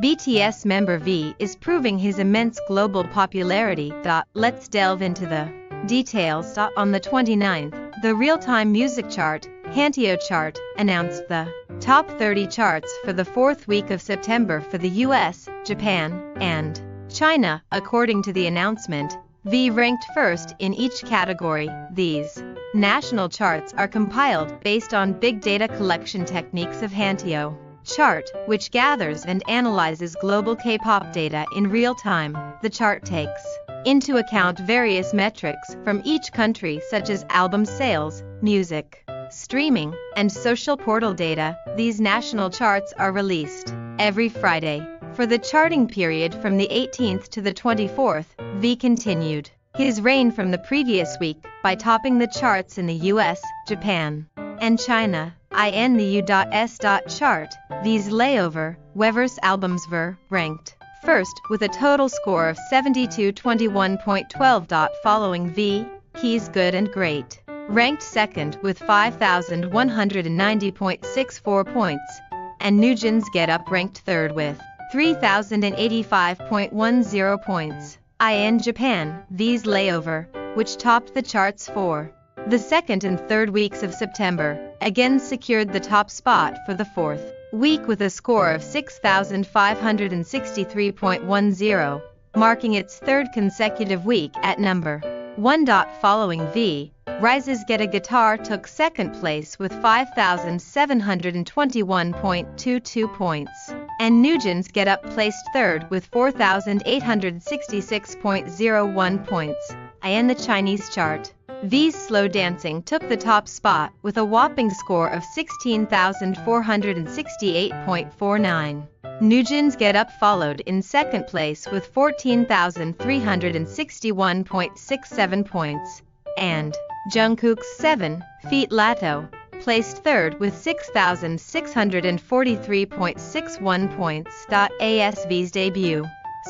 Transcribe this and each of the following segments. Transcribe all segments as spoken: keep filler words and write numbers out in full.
B T S member V is proving his immense global popularity. Let's delve into the details. On the twenty-ninth, the real-time music chart, Hanteo Chart, announced the top thirty charts for the fourth week of September for the U S, Japan, and China. According to the announcement, V ranked first in each category. These national charts are compiled based on big data collection techniques of Hanteo Chart, which gathers and analyzes global K-pop data in real time. The chart takes into account various metrics from each country such as album sales, music streaming, and social portal data. These national charts are released every Friday. For the charting period from the eighteenth to the twenty-fourth, V continued his reign from the previous week by topping the charts in the U S, Japan, and China. In the U S chart, V's Layover, Weber's Albums Ver, ranked first with a total score of seventy-two twenty-one point one two. Following V, He's Good and Great, ranked second with five thousand one hundred ninety point six four points, and NewJeans' Get Up ranked third with three thousand eighty-five point one zero points. In Japan, V's Layover, which topped the charts for the second and third weeks of September, again secured the top spot for the fourth week with a score of six thousand five hundred sixty-three point one zero, marking its third consecutive week at number one. Following V, Rise's Get a Guitar took second place with five thousand seven hundred twenty-one point two two points, and NewJeans' Get Up placed third with four thousand eight hundred sixty-six point zero one points. In the Chinese chart, V's Slow Dancing took the top spot with a whopping score of sixteen thousand four hundred sixty-eight point four nine. NewJeans' Get Up followed in second place with fourteen thousand three hundred sixty-one point six seven points, and Jungkook's seven feet Lato placed third with six thousand six hundred forty-three point six one points. A S V's debut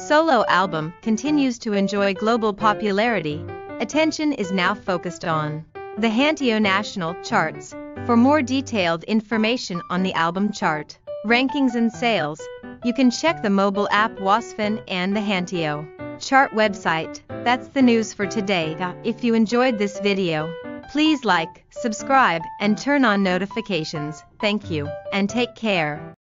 solo album continues to enjoy global popularity. Attention is now focused on the Hanteo national charts. For more detailed information on the album chart, rankings and sales, you can check the mobile app Whosfan and the Hanteo Chart website. That's the news for today. If you enjoyed this video, please like, subscribe, and turn on notifications. Thank you, and take care.